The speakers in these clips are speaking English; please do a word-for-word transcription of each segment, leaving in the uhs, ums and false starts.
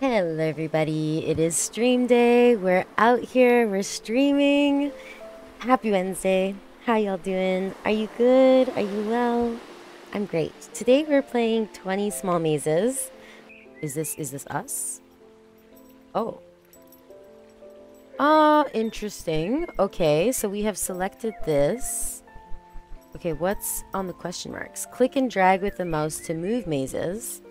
Hello everybody, it is stream day. We're out here, we're streaming. Happy Wednesday. How y'all doing? Are you good? Are you well? I'm great. Today we're playing twenty Small Mazes. Is this, is this us? Oh. Ah, uh, interesting. Okay, so we have selected this. Okay, what's on the question marks? Click and drag with the mouse to move mazes.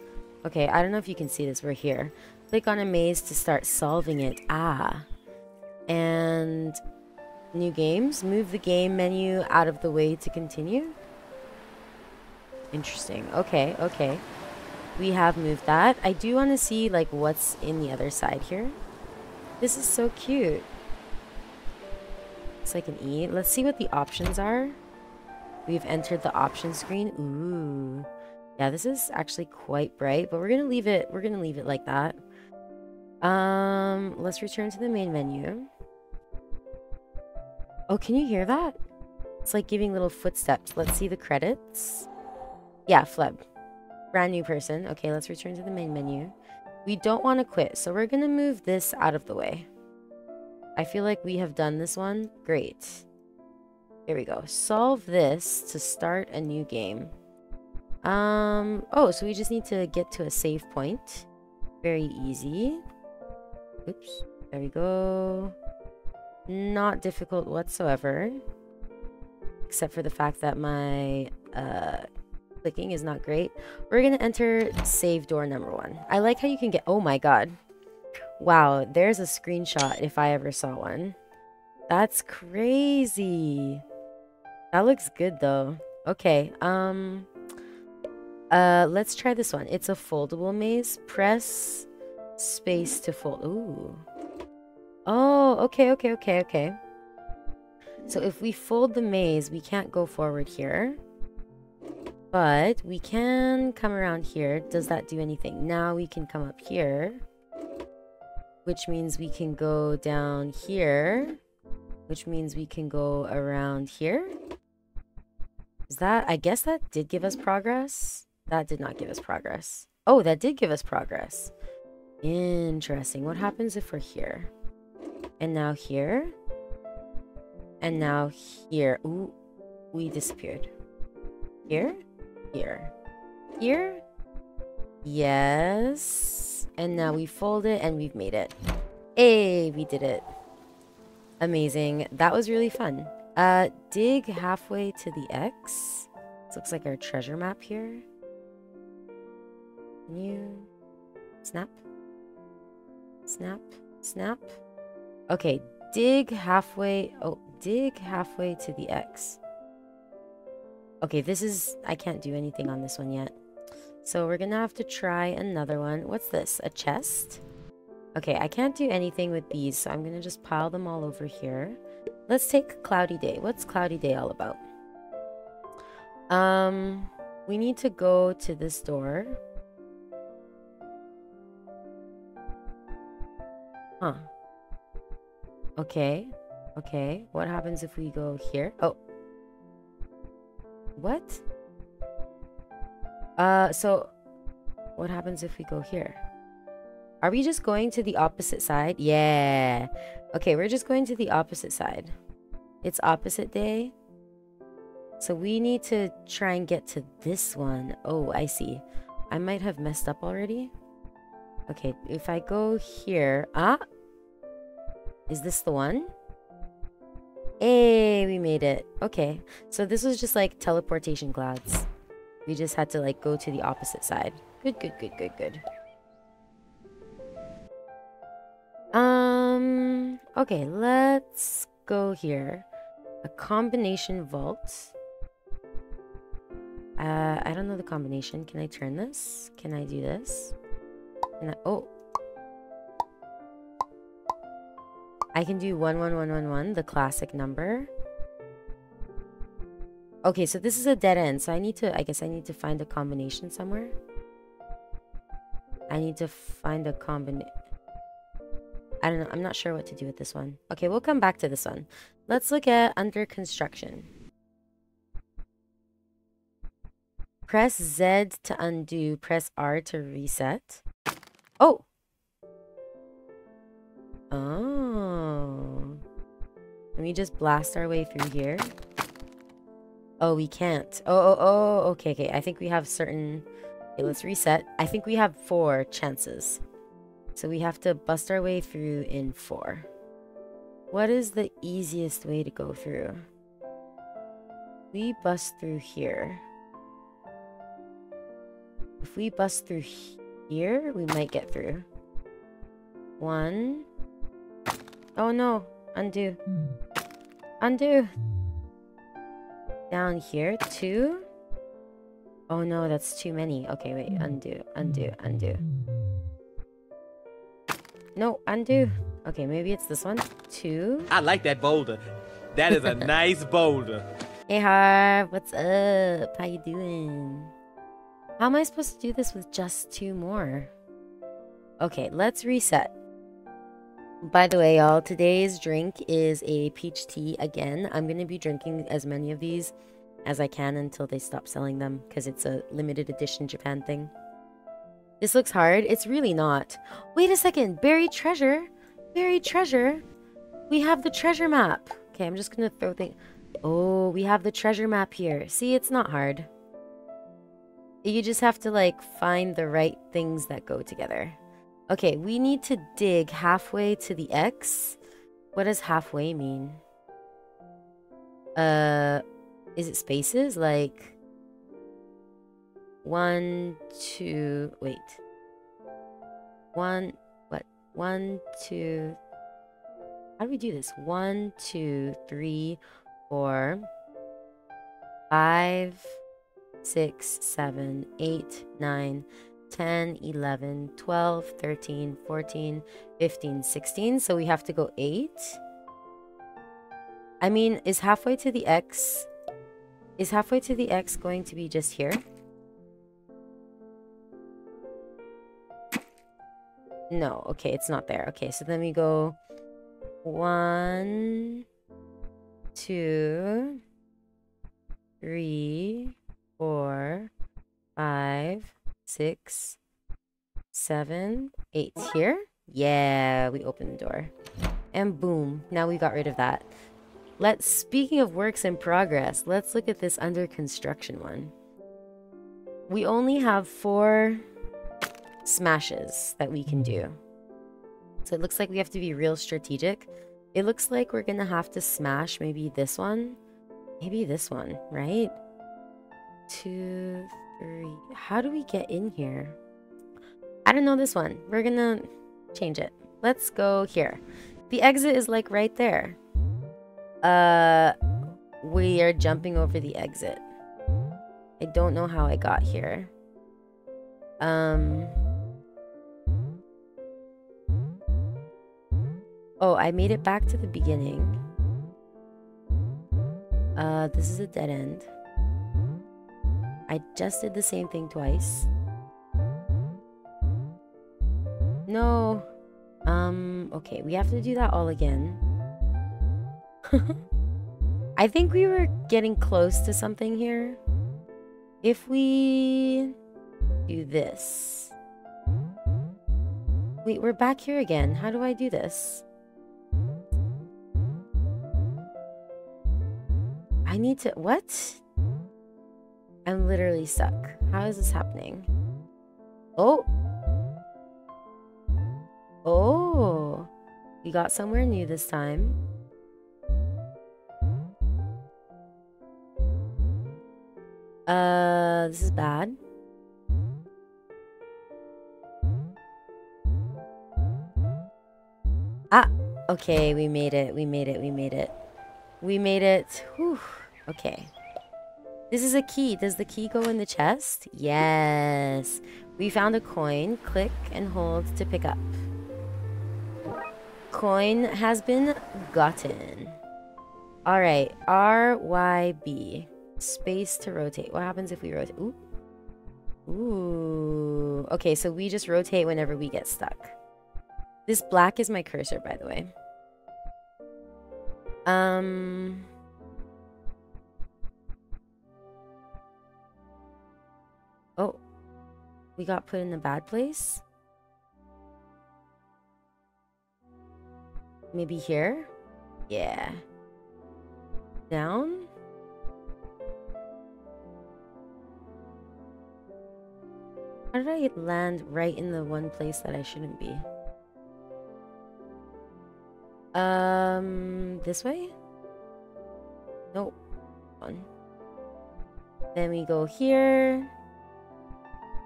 Okay, I don't know if you can see this, we're here. Click on a maze to start solving it. Ah. And new games. Move the game menu out of the way to continue. Interesting. Okay, okay. We have moved that. I do want to see like what's in the other side here. This is so cute. It's like an E. Let's see what the options are. We've entered the option screen. Ooh. Yeah, this is actually quite bright, but we're gonna leave it we're gonna leave it like that. Um let's return to the main menu. Oh, can you hear that? It's like giving little footsteps. Let's see the credits. Yeah, Fleb. Brand new person. Okay, let's return to the main menu. We don't want to quit, so we're gonna move this out of the way. I feel like we have done this one. Great. Here we go. Solve this to start a new game. Um, oh, so we just need to get to a save point. Very easy. Oops, there we go. Not difficult whatsoever. Except for the fact that my uh, clicking is not great. We're going to enter save door number one. I like how you can get... Oh my god. Wow, there's a screenshot if I ever saw one. That's crazy. That looks good though. Okay, um... Uh, let's try this one. It's a foldable maze. Press space to fold. Ooh. Oh, okay, okay, okay, okay. So if we fold the maze, we can't go forward here. But we can come around here. Does that do anything? Now we can come up here. Which means we can go down here. Which means we can go around here. Is that... I guess that did give us progress. That did not give us progress. Oh, that did give us progress. Interesting. What happens if we're here? And now here? And now here. Ooh, we disappeared. Here? Here. Here? Yes. And now we fold it and we've made it. Hey, we did it. Amazing. That was really fun. Uh, dig halfway to the X. This looks like our treasure map here. New. Snap. Snap. Snap. Okay, dig halfway. Oh, dig halfway to the X. Okay, this is... I can't do anything on this one yet. So we're gonna have to try another one. What's this? A chest? Okay, I can't do anything with these, so I'm gonna just pile them all over here. Let's take Cloudy Day. What's Cloudy Day all about? Um, we need to go to this door. Huh. Okay. Okay. What happens if we go here? Oh. What? Uh, so what happens if we go here? Are we just going to the opposite side? Yeah. Okay, we're just going to the opposite side. It's opposite day. So we need to try and get to this one. Oh, I see. I might have messed up already. Okay, if I go here... Ah! Is this the one? Hey, we made it. Okay, so this was just like teleportation clouds. We just had to like go to the opposite side. Good, good, good, good, good. Um, okay, let's go here. A combination vault. Uh, I don't know the combination. Can I turn this? Can I do this? Can I, oh. I can do one one one one one, the classic number. Okay, so this is a dead end. So I need to, I guess I need to find a combination somewhere. I need to find a combination. I don't know. I'm not sure what to do with this one. Okay, we'll come back to this one. Let's look at under construction. Press Z to undo. Press R to reset. Oh! Oh. Can we just blast our way through here? Oh, we can't. Oh, oh, oh. Okay, okay. I think we have certain... Okay, let's reset. I think we have four chances. So we have to bust our way through in four. What is the easiest way to go through? We bust through here. If we bust through here, we might get through. One. Oh no. Undo. Undo. Down here. Two. Oh no, that's too many. Okay, wait. Undo. Undo. Undo. No, undo. Okay, maybe it's this one. Two. I like that boulder. That is a nice boulder. Hey, Harv. What's up? How you doing? How am I supposed to do this with just two more? Okay, let's reset. By the way, y'all, today's drink is a peach tea again. I'm going to be drinking as many of these as I can until they stop selling them, because it's a limited edition Japan thing. This looks hard. It's really not. Wait a second. Buried treasure. Buried treasure. We have the treasure map. Okay, I'm just going to throw things. Oh, we have the treasure map here. See, it's not hard. You just have to, like, find the right things that go together. Okay, we need to dig halfway to the X. What does halfway mean? Uh, is it spaces? Like, one, two, wait. One, what? One, two. How do we do this? One, two, three, four, five... six, seven, eight, nine, ten, eleven, twelve, thirteen, fourteen, fifteen, sixteen. So we have to go eight. I mean, is halfway to the X... Is halfway to the X going to be just here? No, okay, it's not there. Okay, so then we go... One... Two... Three... Four, five, six, seven, eight. Here? Yeah, we opened the door. And boom, now we got rid of that. Let's, speaking of works in progress, let's look at this under construction one. We only have four smashes that we can do. So it looks like we have to be real strategic. It looks like we're gonna have to smash maybe this one, maybe this one, right? Two, three. How do we get in here? I don't know this one. We're gonna change it. Let's go here. The exit is like right there. Uh, we are jumping over the exit. I don't know how I got here. Um. Oh, I made it back to the beginning. Uh, this is a dead end. I just did the same thing twice. No. Um, okay, we have to do that all again. I think we were getting close to something here. If we do this. Wait, we're back here again. How do I do this? I need to... What? I'm literally stuck. How is this happening? Oh! Oh! We got somewhere new this time. Uh, this is bad. Ah! Okay, we made it, we made it, we made it. We made it. Whew. Okay. This is a key. Does the key go in the chest? Yes. We found a coin. Click and hold to pick up. Coin has been gotten. Alright. R Y B. Space to rotate. What happens if we rotate? Ooh. Ooh. Okay, so we just rotate whenever we get stuck. This black is my cursor, by the way. Um... Oh, we got put in a bad place? Maybe here? Yeah. Down? How did I land right in the one place that I shouldn't be? Um, this way? Nope. One. Then we go here.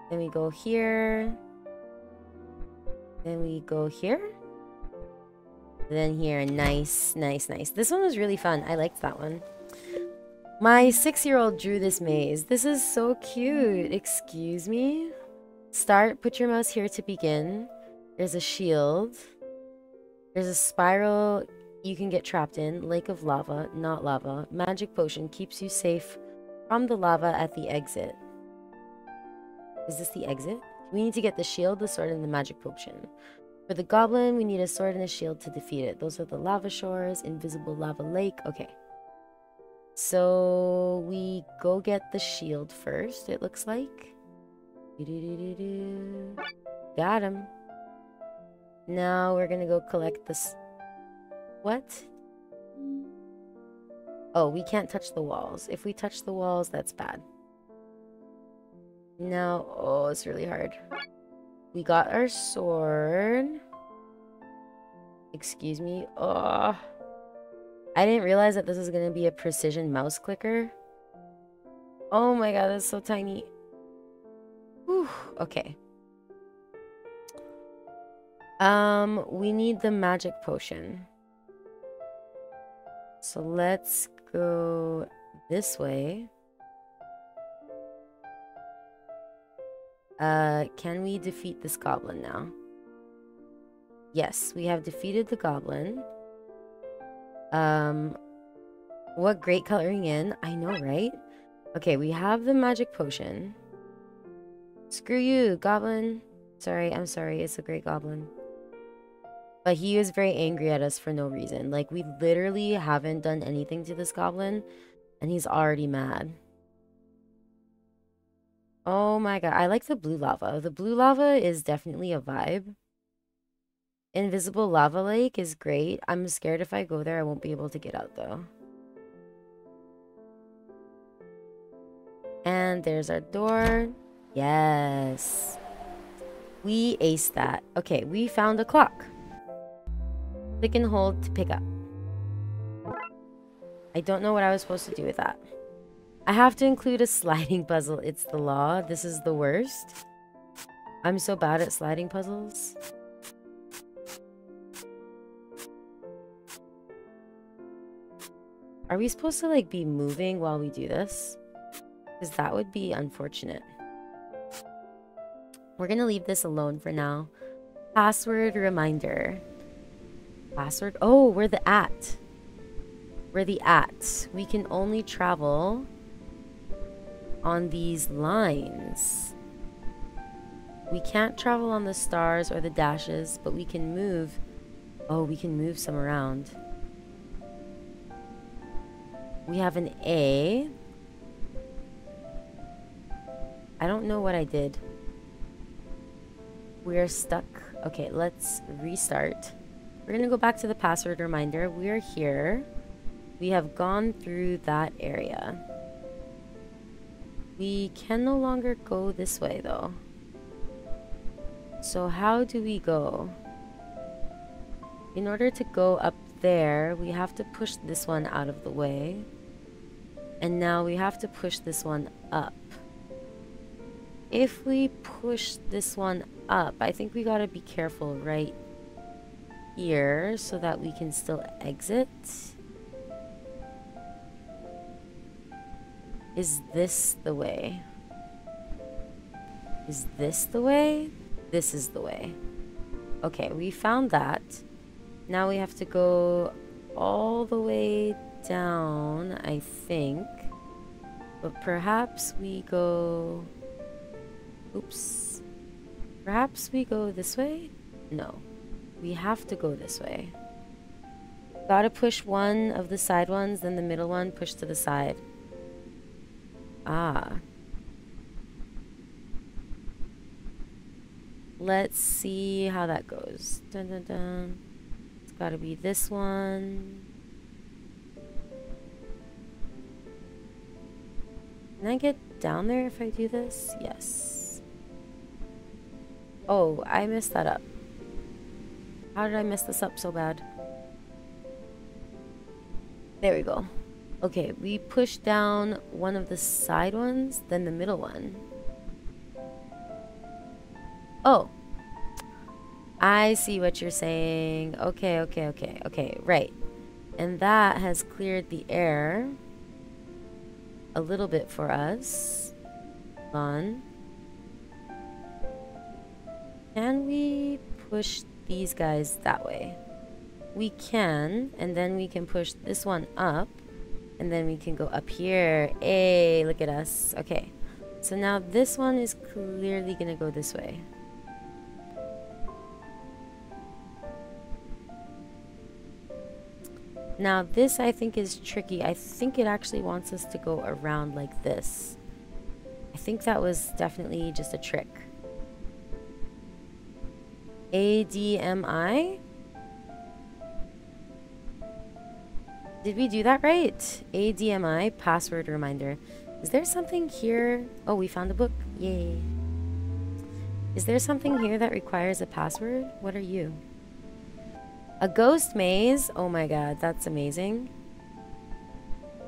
Then we go here. Then we go here. Then here. Nice, nice, nice. This one was really fun. I liked that one. My six-year-old drew this maze. This is so cute. Excuse me? Start. Put your mouse here to begin. There's a shield. There's a spiral you can get trapped in. Lake of lava, not lava. Magic potion keeps you safe from the lava at the exit. Is this the exit? We need to get the shield, the sword, and the magic potion. For the goblin, we need a sword and a shield to defeat it. Those are the lava shores, invisible lava lake. Okay. So we go get the shield first, it looks like. Do-do-do-do-do. Got him. Now we're gonna go collect this. What? Oh, we can't touch the walls. If we touch the walls, that's bad. Now, oh, it's really hard. We got our sword. Excuse me. Oh, I didn't realize that this is gonna be a precision mouse clicker. Oh my god, that's so tiny. Whew, okay. Um, we need the magic potion. So let's go this way. Uh, can we defeat this goblin now? Yes, we have defeated the goblin. Um, what great coloring in. I know, right? Okay, we have the magic potion. Screw you, goblin. Sorry, I'm sorry. It's a great goblin. But he is very angry at us for no reason. Like, we literally haven't done anything to this goblin, and he's already mad. Oh my god, I like the blue lava. The blue lava is definitely a vibe. Invisible lava lake is great. I'm scared if I go there, I won't be able to get out though. And there's our door. Yes. We aced that. Okay, we found a clock. Click and hold to pick up. I don't know what I was supposed to do with that. I have to include a sliding puzzle. It's the law. This is the worst. I'm so bad at sliding puzzles. Are we supposed to, like, be moving while we do this? Because that would be unfortunate. We're gonna leave this alone for now. Password reminder. Password? Oh, we're the at. We're the at. We can only travel on these lines. We can't travel on the stars or the dashes, but we can move. Oh, we can move some around. We have an A. I don't know what I did. We're stuck. Okay, let's restart. We're gonna go back to the password reminder. We're here. We have gone through that area. We can no longer go this way though. So how do we go? In order to go up there, we have to push this one out of the way. And now we have to push this one up. If we push this one up, I think we gotta be careful right here so that we can still exit. Is this the way? Is this the way? This is the way. Okay, we found that. Now we have to go all the way down, I think. But perhaps we go... Oops. Perhaps we go this way? No. We have to go this way. Gotta push one of the side ones, then the middle one, push to the side. Ah. Let's see how that goes. Dun, dun, dun. It's got to be this one. Can I get down there if I do this? Yes. Oh, I messed that up. How did I mess this up so bad? There we go. Okay, we push down one of the side ones, then the middle one. Oh. I see what you're saying. Okay, okay, okay, okay, right. And that has cleared the air a little bit for us. Hold on. Can we push these guys that way? We can, and then we can push this one up, and then we can go up here. Hey, look at us. Okay, so now this one is clearly gonna go this way. Now this I think is tricky. I think it actually wants us to go around like this. I think that was definitely just a trick. A D M I? Did we do that right? A D M I, password reminder. Is there something here? Oh, we found a book. Yay. Is there something here that requires a password? What are you? A ghost maze? Oh my god, that's amazing.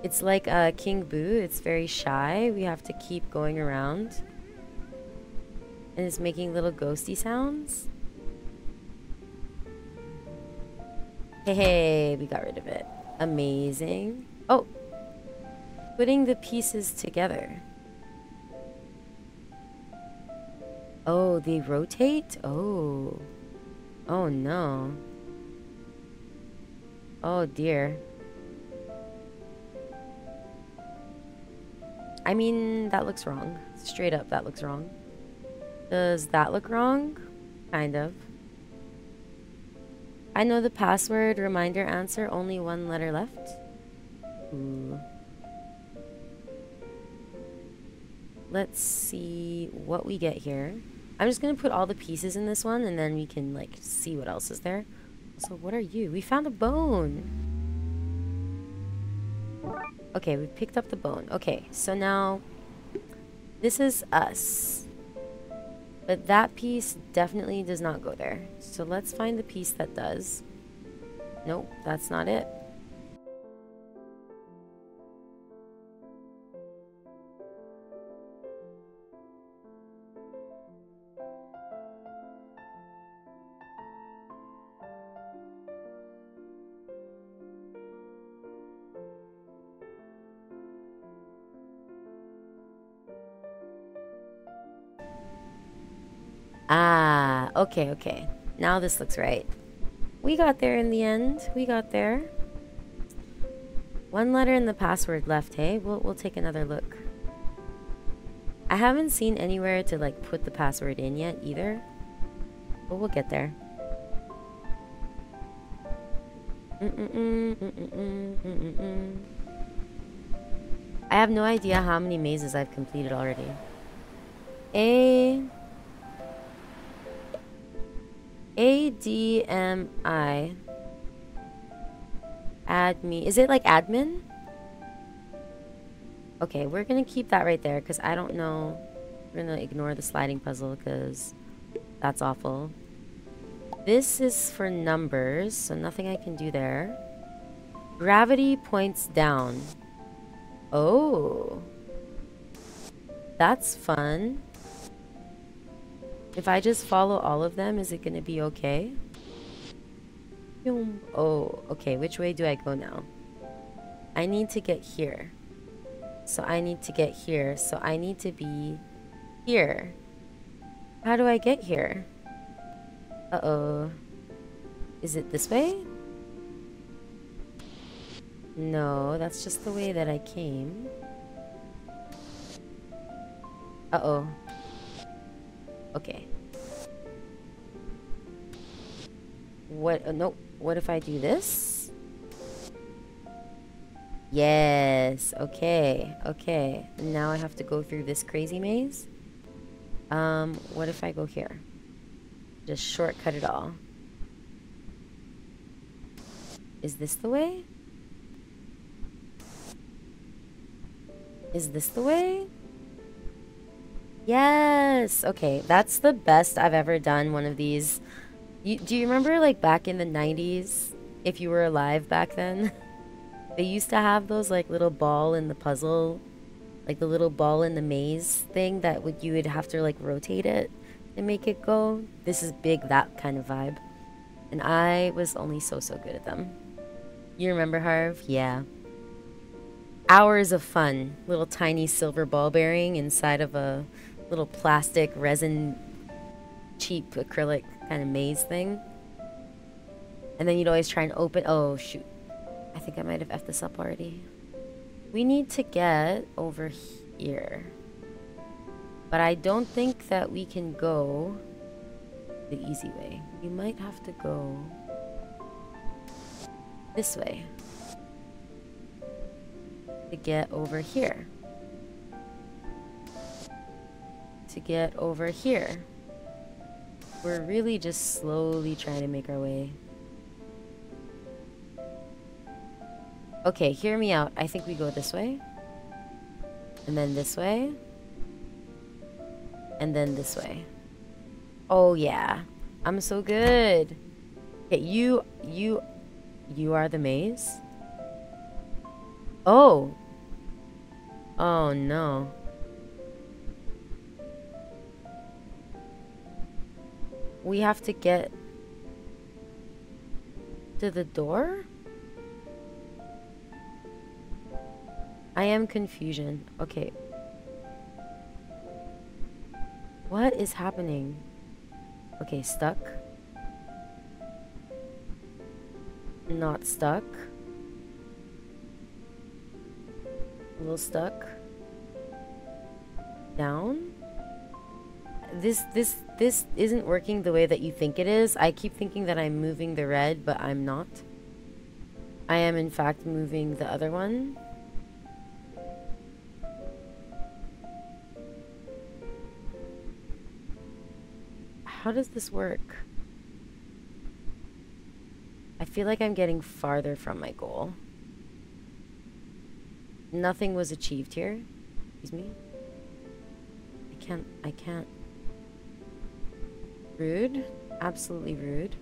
It's like uh, King Boo. It's very shy. We have to keep going around. And it's making little ghosty sounds. Hey, hey, we got rid of it. Amazing. Oh! Putting the pieces together. Oh, they rotate? Oh. Oh no. Oh dear. I mean, that looks wrong. Straight up, that looks wrong. Does that look wrong? Kind of. I know the password reminder answer. Only one letter left. Ooh. Let's see what we get here. I'm just gonna put all the pieces in this one, and then we can like see what else is there. So what are you? We found a bone! Okay, we picked up the bone. Okay, so now this is us. But that piece definitely does not go there. So let's find the piece that does. Nope, that's not it. Ah, okay, okay. Now this looks right. We got there in the end. We got there. One letter in the password left, hey? We'll, we'll take another look. I haven't seen anywhere to, like, put the password in yet, either. But we'll get there. Mm-mm-mm, mm-mm-mm, mm-mm-mm. I have no idea how many mazes I've completed already. A... A D M I. Add me. Is it like admin? Okay, we're gonna keep that right there because I don't know. We're gonna ignore the sliding puzzle because that's awful. This is for numbers, so nothing I can do there. Gravity points down. Oh. That's fun. If I just follow all of them, is it going to be okay? Oh, okay. Which way do I go now? I need to get here. So I need to get here. So I need to be here. How do I get here? Uh-oh. Is it this way? No, that's just the way that I came. Uh-oh. Okay. What? Uh, nope. What if I do this? Yes. Okay. Okay. Now I have to go through this crazy maze. Um, what if I go here? Just shortcut it all. Is this the way? Is this the way? Yes! Okay, that's the best I've ever done one of these. You, do you remember, like, back in the nineties? If you were alive back then? They used to have those, like, little ball in the puzzle. Like, the little ball in the maze thing that would, you would have to, like, rotate it and make it go. This is big, that kind of vibe. And I was only so, so good at them. You remember, Harv? Yeah. Hours of fun. Little tiny silver ball bearing inside of a little plastic resin cheap acrylic kind of maze thing, and then you'd always try and open. Oh shoot, I think I might have effed this up already. We need to get over here, but I don't think that we can go the easy way. We might have to go this way to get over here, to get over here. We're really just slowly trying to make our way. Okay, hear me out. I think we go this way. And then this way. And then this way. Oh yeah. I'm so good. Okay, you, you, you are the maze? Oh. Oh no. We have to get to the door? I am confusion. Okay. What is happening? Okay, stuck. Not stuck. A little stuck. Down? This, this, this isn't working the way that you think it is. I keep thinking that I'm moving the red, but I'm not. I am, in fact, moving the other one. How does this work? I feel like I'm getting farther from my goal. Nothing was achieved here. Excuse me. I can't, I can't. Rude, absolutely rude.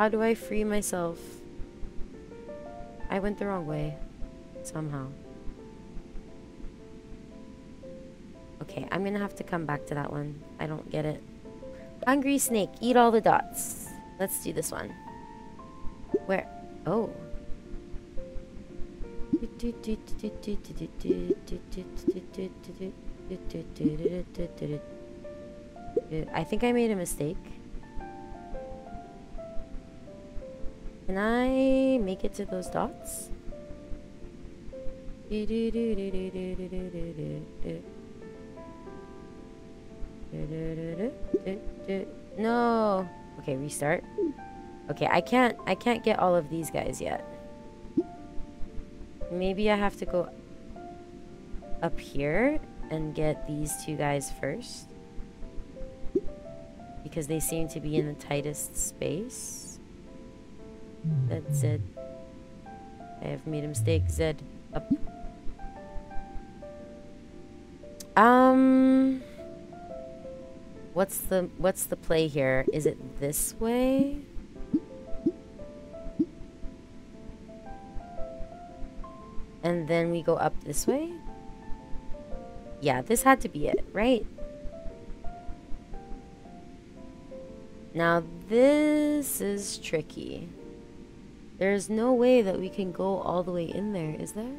How do I free myself? I went the wrong way somehow. Okay, I'm gonna have to come back to that one. I don't get it. Hungry snake, eat all the dots. Let's do this one. Where? Oh. I think I made a mistake. Can I make it to those dots? No. Okay, restart. Okay, I can't I can't get all of these guys yet. Maybe I have to go up here and get these two guys first, because they seem to be in the tightest space. That's it. I have made a mistake. Z up. Um What's the what's the play here? Is it this way? And then we go up this way? Yeah, this had to be it, right? Now this is tricky. There's no way that we can go all the way in there, is there?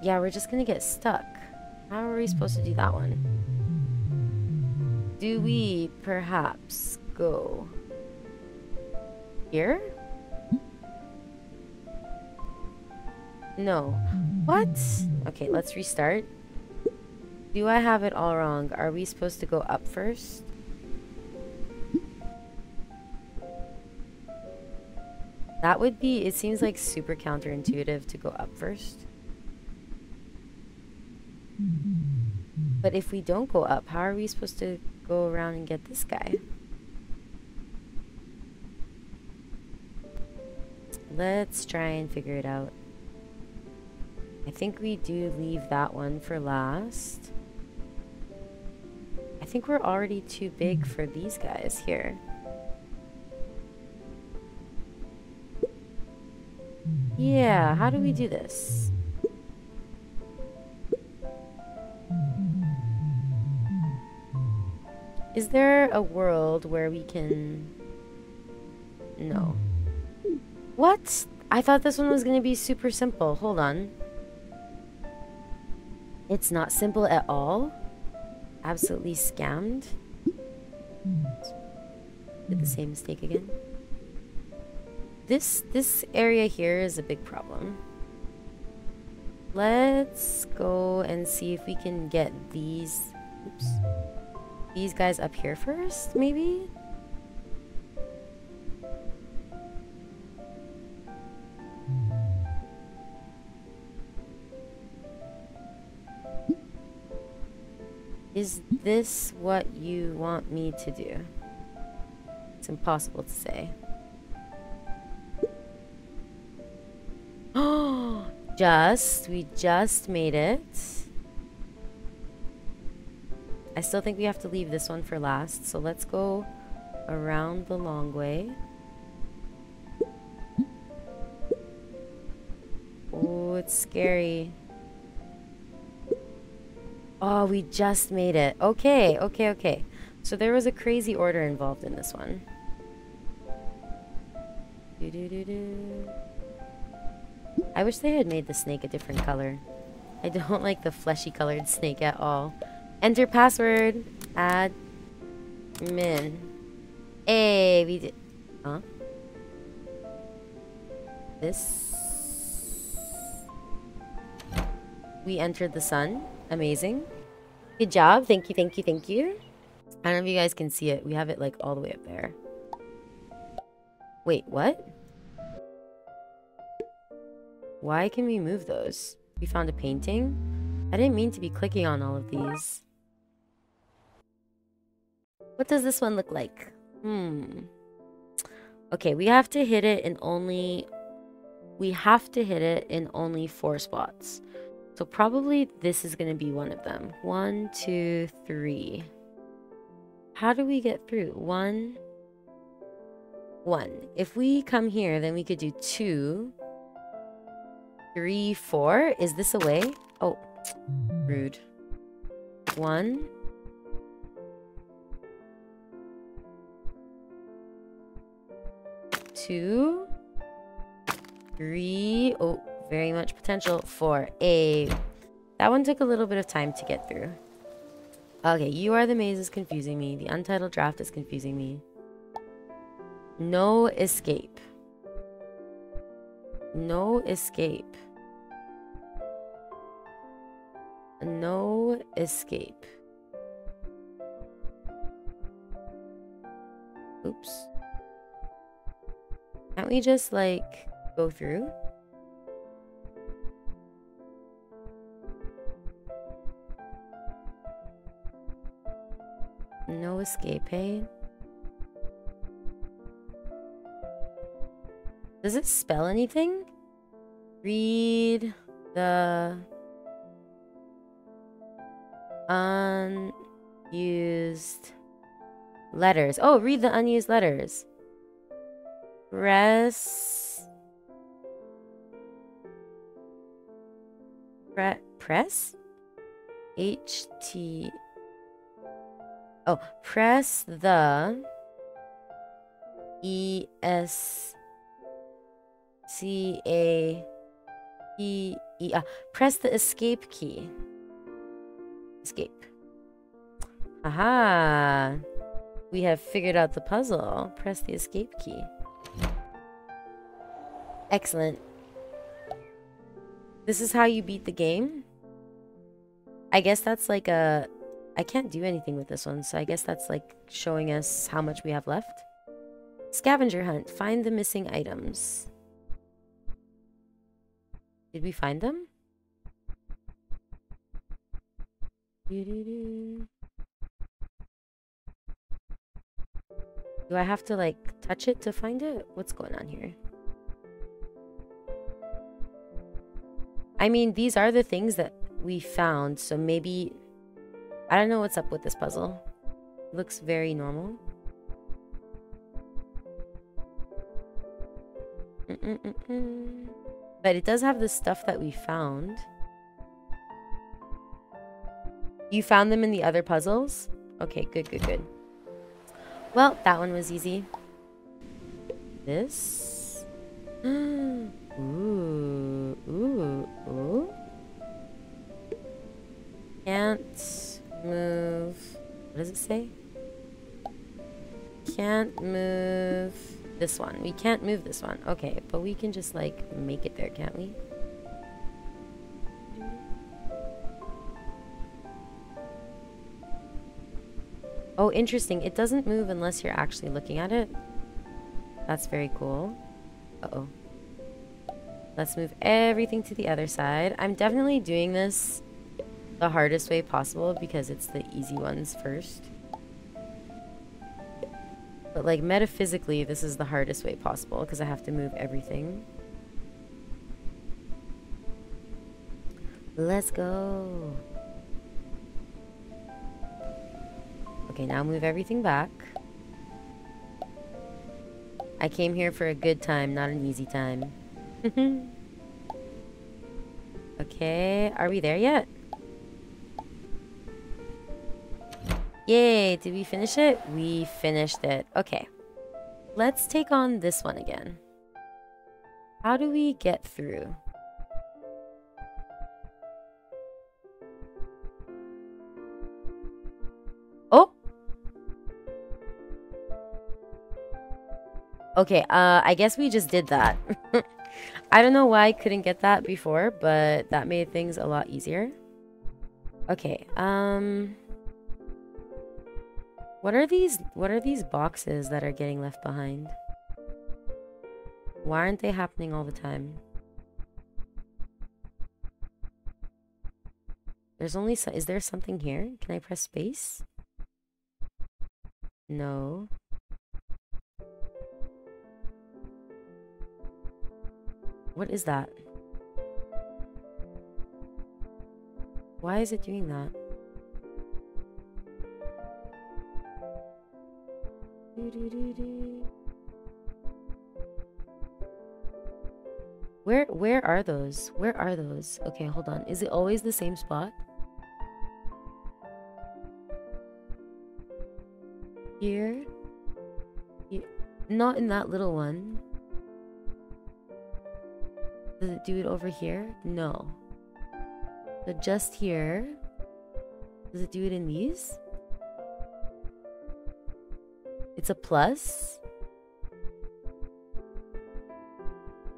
Yeah, we're just gonna get stuck. How are we supposed to do that one? Do we perhaps go here? No. What? Okay, let's restart. Do I have it all wrong? Are we supposed to go up first? That would be, it seems like super counterintuitive to go up first. But if we don't go up, how are we supposed to go around and get this guy? Let's try and figure it out. I think we do leave that one for last. I think we're already too big for these guys here. Yeah, how do we do this? Is there a world where we can... No. What? I thought this one was going to be super simple. Hold on. It's not simple at all. Absolutely scammed. Did the same mistake again. This, this area here is a big problem. Let's go and see if we can get these... Oops. These guys up here first, maybe? Is this what you want me to do? It's impossible to say. Oh, just, we just made it. I still think we have to leave this one for last, so let's go around the long way. Oh, it's scary. Oh, we just made it. Okay, okay, okay. So there was a crazy order involved in this one. Doo-doo-doo-doo. I wish they had made the snake a different color. I don't like the fleshy colored snake at all. Enter password. Admin. Hey, we did. Huh? This. We entered the sun. Amazing. Good job. Thank you, thank you, thank you. I don't know if you guys can see it. We have it like all the way up there. Wait, what? Why can we move those? We found a painting? I didn't mean to be clicking on all of these. What does this one look like? Hmm. Okay, we have to hit it in only... We have to hit it in only four spots. So probably this is going to be one of them. One, two, three. How do we get through? One. One. If we come here, then we could do two. Three, four. Is this a way? Oh, rude. One. Two. Three. Oh, very much potential for a... That one took a little bit of time to get through. Okay, You Are the Maze is confusing me. The Untitled Draft is confusing me. No escape. No escape. No escape. Oops. Can't we just, like, go through? No escape, hey? Does it spell anything? Read the... unused letters. Oh, read the unused letters. Press... Pre press? H T... Oh, press the... E S C A P E... Uh, press the escape key. Escape. Aha! We have figured out the puzzle. Press the escape key. Excellent. This is how you beat the game? I guess that's like a... I can't do anything with this one, so I guess that's like showing us how much we have left. Scavenger hunt. Find the missing items. Did we find them? Do I have to like touch it to find it? What's going on here? I mean, these are the things that we found, so maybe... I don't know what's up with this puzzle. It looks very normal. Mm-mm-mm-mm. But it does have the stuff that we found. You found them in the other puzzles? Okay, good, good, good. Well, that one was easy. This? Ooh, ooh, ooh. Can't move. What does it say? Can't move this one. We can't move this one. Okay, but we can just, like, make it there, can't we? Oh, interesting. It doesn't move unless you're actually looking at it. That's very cool. Uh-oh. Let's move everything to the other side. I'm definitely doing this the hardest way possible because it's the easy ones first. But, like, metaphysically, this is the hardest way possible because I have to move everything. Let's go. Okay, now move everything back. I came here for a good time, not an easy time. Okay, are we there yet? Yay, did we finish it? We finished it. Okay. Let's take on this one again. How do we get through? Oh! Okay, uh, I guess we just did that. I don't know why I couldn't get that before, but that made things a lot easier. Okay, um... What are these, what are these boxes that are getting left behind? Why aren't they happening all the time? There's only, so is there something here? Can I press space? No. What is that? Why is it doing that? Where, where are those? Where are those? Okay, hold on. Is it always the same spot? Here? Here? Not in that little one. Does it do it over here? No. So just here. Does it do it in these? It's a plus.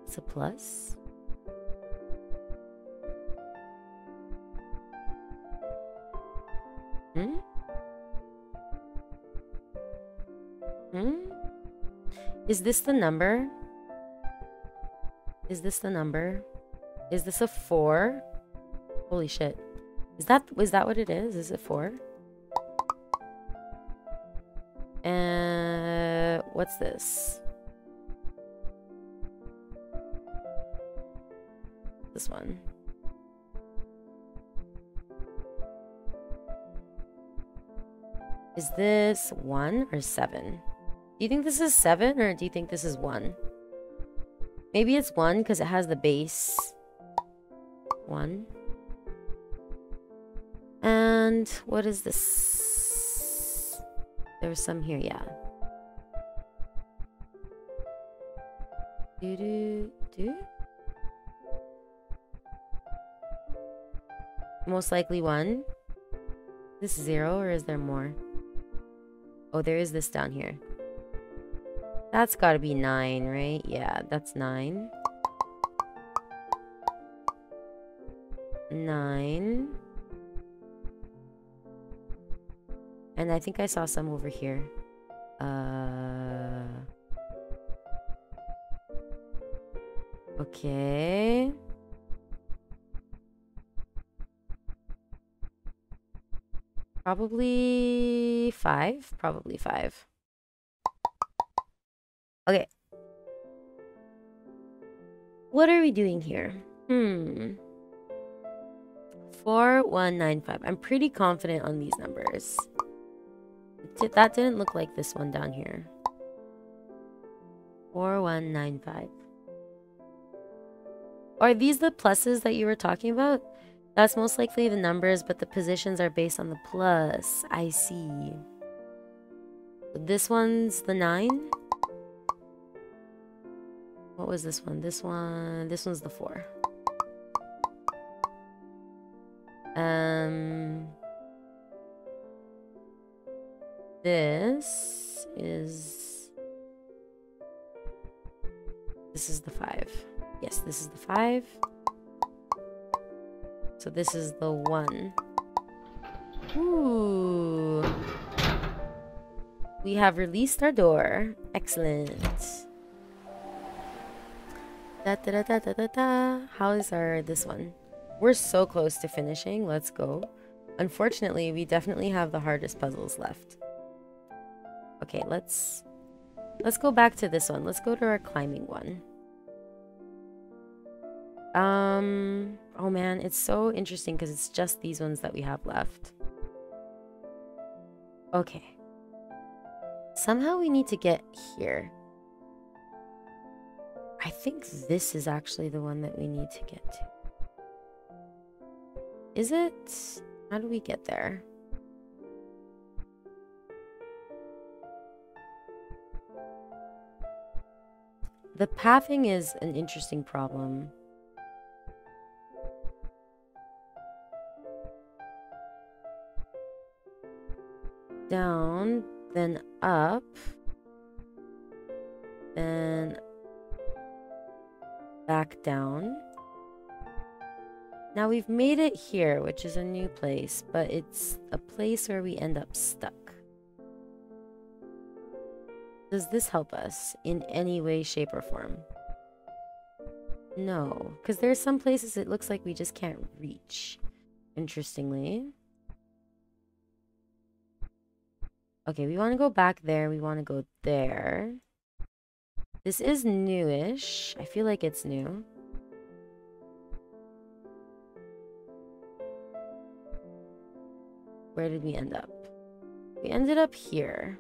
It's a plus. Hmm? Hmm? Is this the number? Is this the number? Is this a four? Holy shit. Is that, is that what it is? Is it four? Uh, what's this? This one. Is this one or seven? Do you think this is seven or do you think this is one? Maybe it's one because it has the base. One. And what is this? There was some here, yeah. Do do do. Most likely one. Is this zero or is there more? Oh, there is this down here. That's gotta be nine, right? Yeah, that's nine. Nine. And I think I saw some over here. Uh, okay. Probably five. Probably five. Okay. What are we doing here? Hmm. four one nine five. I'm pretty confident on these numbers. That didn't look like this one down here. four one nine five. Are these the pluses that you were talking about? That's most likely the numbers, but the positions are based on the plus. I see. This one's the nine. What was this one? This one... This one's the four. Um... This is... This is the five. Yes, this is the five. So this is the one. Ooh. We have released our door. Excellent. Da, da, da, da, da, da. How is our this one? We're so close to finishing. Let's go. Unfortunately, we definitely have the hardest puzzles left. Okay, let's let's go back to this one. Let's go to our climbing one. Um, oh man, it's so interesting because it's just these ones that we have left. Okay. Somehow we need to get here. I think this is actually the one that we need to get to. Is it? How do we get there? The pathing is an interesting problem. Down, then up, then back down. Now we've made it here, which is a new place, but it's a place where we end up stuck. Does this help us in any way, shape, or form? No, because there are some places it looks like we just can't reach, interestingly. Okay, we want to go back there. We want to go there. This is newish. I feel like it's new. Where did we end up? We ended up here.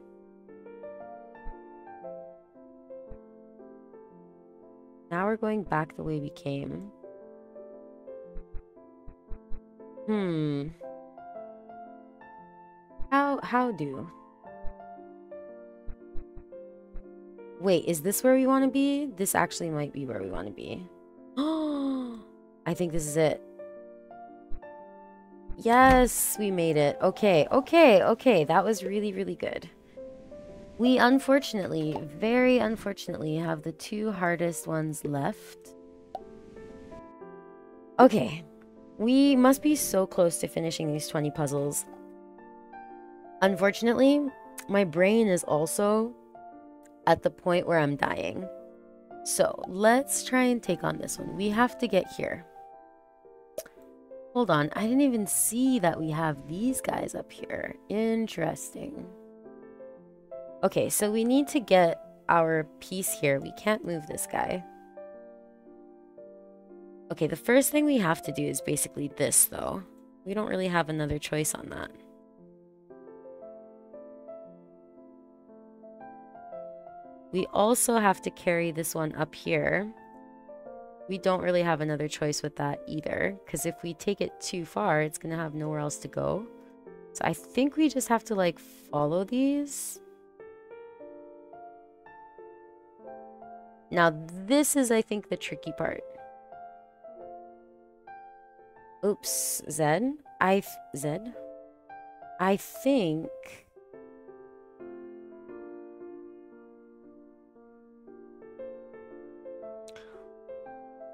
Now we're going back the way we came. Hmm. How, how do... Wait, is this where we want to be? This actually might be where we want to be. I think this is it. Yes, we made it. Okay, okay, okay. That was really, really good. We unfortunately, very unfortunately, have the two hardest ones left. Okay. We must be so close to finishing these twenty puzzles. Unfortunately, my brain is also... at the point where I'm dying. So let's try and take on this one. We have to get here. Hold on, I didn't even see that we have these guys up here. Interesting. Okay, so we need to get our piece here. We can't move this guy. Okay, the first thing we have to do is basically this though. We don't really have another choice on that. We also have to carry this one up here. We don't really have another choice with that either, because if we take it too far, it's going to have nowhere else to go. So I think we just have to, like, follow these. Now, this is, I think, the tricky part. Oops, Zed. I... Zed? I think...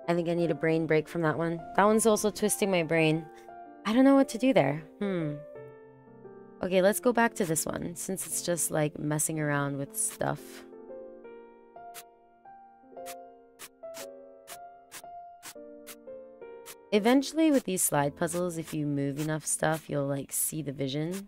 I think I need a brain break from that one. That one's also twisting my brain. I don't know what to do there. Hmm. Okay, let's go back to this one, since it's just, like, messing around with stuff. Eventually, with these slide puzzles, if you move enough stuff, you'll, like, see the vision.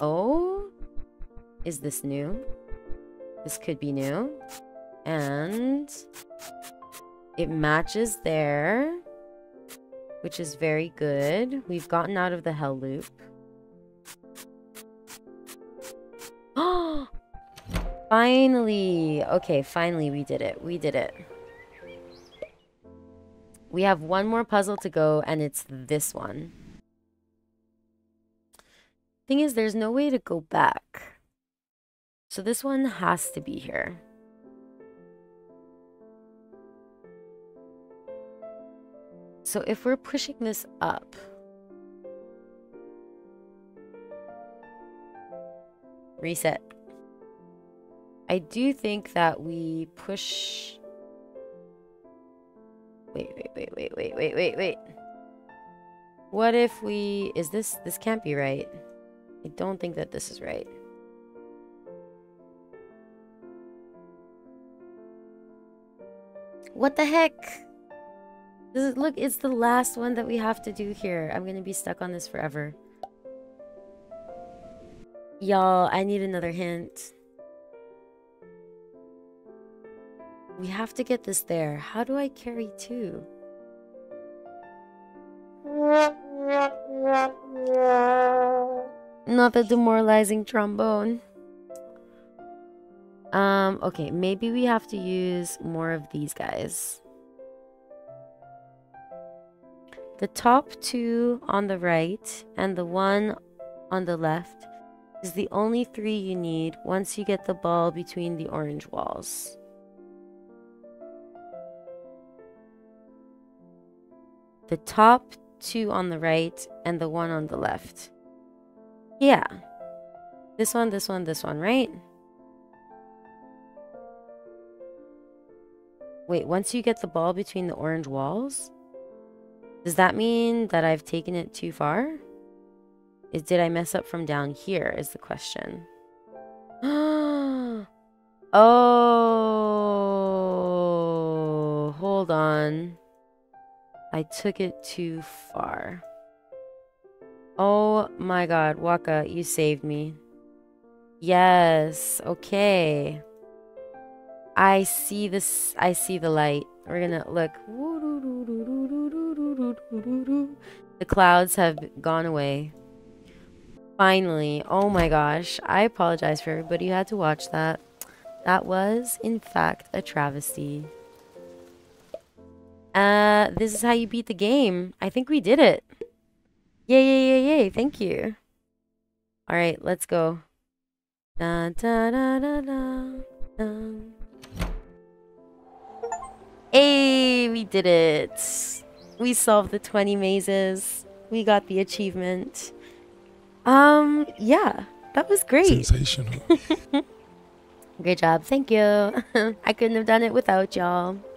Oh? Is this new? This could be new. And it matches there, which is very good. We've gotten out of the hell loop. Oh! Finally! Okay, finally we did it. We did it. We have one more puzzle to go, and it's this one. Thing is, there's no way to go back. So this one has to be here. So if we're pushing this up... Reset. I do think that we push... Wait, wait, wait, wait, wait, wait, wait, wait. What if we... Is this... This can't be right. I don't think that this is right. What the heck? This is, look, it's the last one that we have to do here. I'm gonna be stuck on this forever. Y'all, I need another hint. We have to get this there. How do I carry two? Not the demoralizing trombone. Um, okay, maybe we have to use more of these guys. The top two on the right and the one on the left is the only three you need once you get the ball between the orange walls. The top two on the right and the one on the left. Yeah. This one, this one, this one, right? Wait, once you get the ball between the orange walls? Does that mean that I've taken it too far? Is, did I mess up from down here is the question. Oh, hold on. I took it too far. Oh my god, Waka, you saved me. Yes, okay. I see this, I see the light. We're gonna look. The clouds have gone away. Finally. Oh my gosh. I apologize for everybody who had to watch that. That was, in fact, a travesty. Uh, this is how you beat the game. I think we did it. Yay, yay, yay, yay. Thank you. Alright, let's go. Da, da, da, da, da, da. Hey, we did it. We solved the twenty mazes. We got the achievement. Um, yeah, that was great. Sensational. Great job. Thank you. I couldn't have done it without y'all.